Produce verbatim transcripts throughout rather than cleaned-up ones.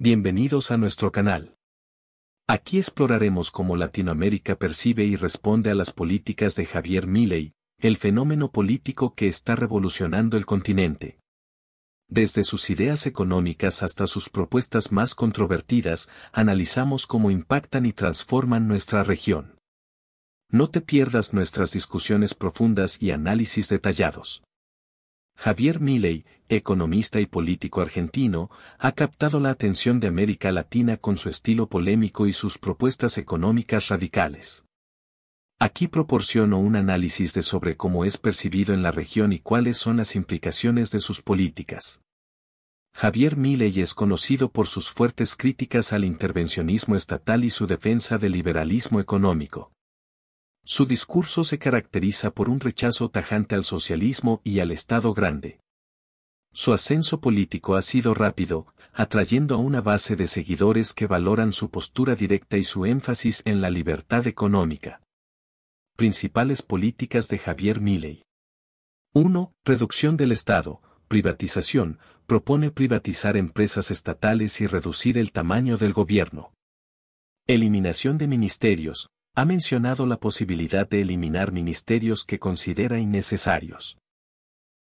Bienvenidos a nuestro canal. Aquí exploraremos cómo Latinoamérica percibe y responde a las políticas de Javier Milei, el fenómeno político que está revolucionando el continente. Desde sus ideas económicas hasta sus propuestas más controvertidas, analizamos cómo impactan y transforman nuestra región. No te pierdas nuestras discusiones profundas y análisis detallados. Javier Milei, economista y político argentino, ha captado la atención de América Latina con su estilo polémico y sus propuestas económicas radicales. Aquí proporciono un análisis de sobre cómo es percibido en la región y cuáles son las implicaciones de sus políticas. Javier Milei es conocido por sus fuertes críticas al intervencionismo estatal y su defensa del liberalismo económico. Su discurso se caracteriza por un rechazo tajante al socialismo y al Estado grande. Su ascenso político ha sido rápido, atrayendo a una base de seguidores que valoran su postura directa y su énfasis en la libertad económica. Principales políticas de Javier Milei. uno. Reducción del Estado, privatización, propone privatizar empresas estatales y reducir el tamaño del gobierno. Eliminación de ministerios. Ha mencionado la posibilidad de eliminar ministerios que considera innecesarios.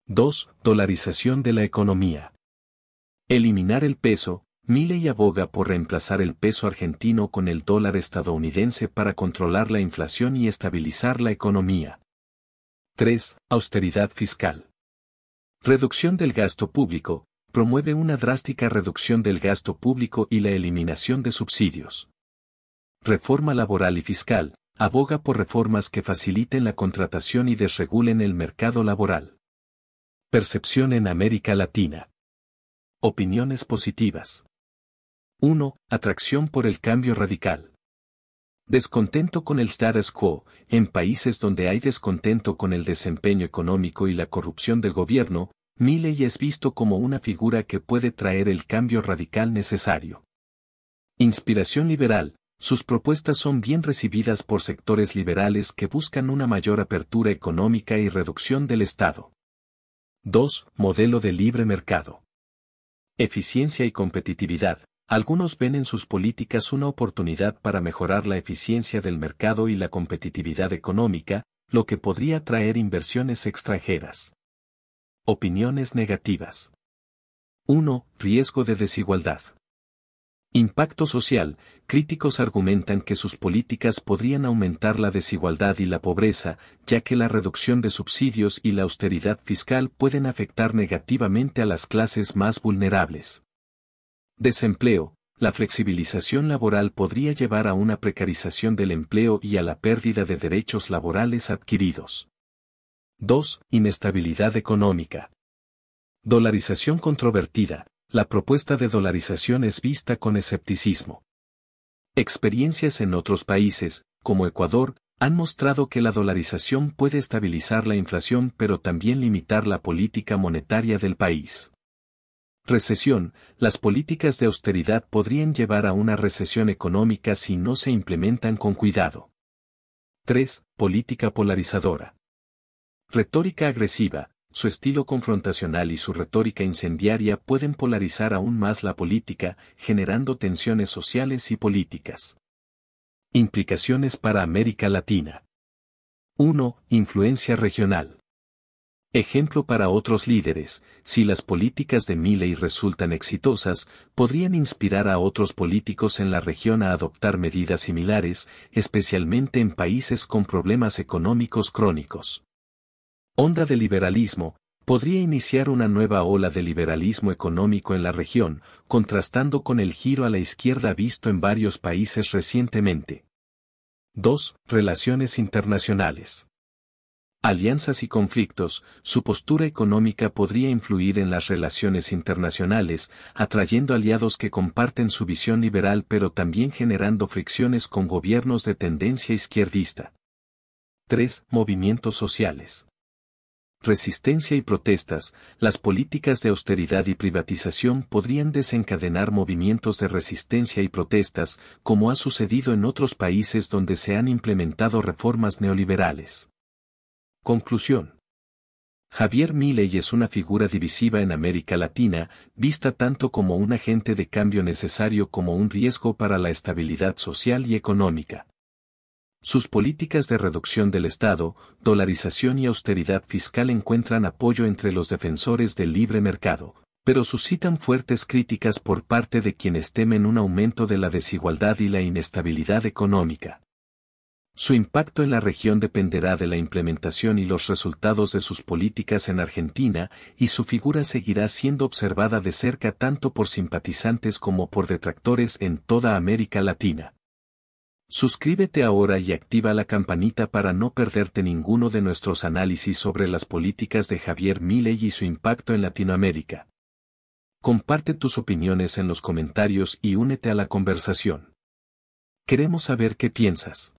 dos. Dolarización de la economía. Eliminar el peso. Milei aboga por reemplazar el peso argentino con el dólar estadounidense para controlar la inflación y estabilizar la economía. tres. Austeridad fiscal. Reducción del gasto público. Promueve una drástica reducción del gasto público y la eliminación de subsidios. Reforma laboral y fiscal, aboga por reformas que faciliten la contratación y desregulen el mercado laboral. Percepción en América Latina. Opiniones positivas. uno. Atracción por el cambio radical. Descontento con el status quo, en países donde hay descontento con el desempeño económico y la corrupción del gobierno, Milei es visto como una figura que puede traer el cambio radical necesario. Inspiración liberal. Sus propuestas son bien recibidas por sectores liberales que buscan una mayor apertura económica y reducción del Estado. dos. Modelo de libre mercado. Eficiencia y competitividad. Algunos ven en sus políticas una oportunidad para mejorar la eficiencia del mercado y la competitividad económica, lo que podría atraer inversiones extranjeras. Opiniones negativas. uno. Riesgo de desigualdad. Impacto social. Críticos argumentan que sus políticas podrían aumentar la desigualdad y la pobreza, ya que la reducción de subsidios y la austeridad fiscal pueden afectar negativamente a las clases más vulnerables. Desempleo. La flexibilización laboral podría llevar a una precarización del empleo y a la pérdida de derechos laborales adquiridos. dos. Inestabilidad económica. Dolarización controvertida. La propuesta de dolarización es vista con escepticismo. Experiencias en otros países, como Ecuador, han mostrado que la dolarización puede estabilizar la inflación pero también limitar la política monetaria del país. Recesión. Las políticas de austeridad podrían llevar a una recesión económica si no se implementan con cuidado. tres. Política polarizadora. Retórica agresiva. Su estilo confrontacional y su retórica incendiaria pueden polarizar aún más la política, generando tensiones sociales y políticas. Implicaciones para América Latina. uno. Influencia regional. Ejemplo para otros líderes, si las políticas de Milei resultan exitosas, podrían inspirar a otros políticos en la región a adoptar medidas similares, especialmente en países con problemas económicos crónicos. Onda de liberalismo, podría iniciar una nueva ola de liberalismo económico en la región, contrastando con el giro a la izquierda visto en varios países recientemente. dos. Relaciones internacionales. Alianzas y conflictos, su postura económica podría influir en las relaciones internacionales, atrayendo aliados que comparten su visión liberal pero también generando fricciones con gobiernos de tendencia izquierdista. tres. Movimientos sociales. Resistencia y protestas, las políticas de austeridad y privatización podrían desencadenar movimientos de resistencia y protestas, como ha sucedido en otros países donde se han implementado reformas neoliberales. Conclusión. Javier Milei es una figura divisiva en América Latina, vista tanto como un agente de cambio necesario como un riesgo para la estabilidad social y económica. Sus políticas de reducción del Estado, dolarización y austeridad fiscal encuentran apoyo entre los defensores del libre mercado, pero suscitan fuertes críticas por parte de quienes temen un aumento de la desigualdad y la inestabilidad económica. Su impacto en la región dependerá de la implementación y los resultados de sus políticas en Argentina, y su figura seguirá siendo observada de cerca tanto por simpatizantes como por detractores en toda América Latina. Suscríbete ahora y activa la campanita para no perderte ninguno de nuestros análisis sobre las políticas de Javier Milei y su impacto en Latinoamérica. Comparte tus opiniones en los comentarios y únete a la conversación. Queremos saber qué piensas.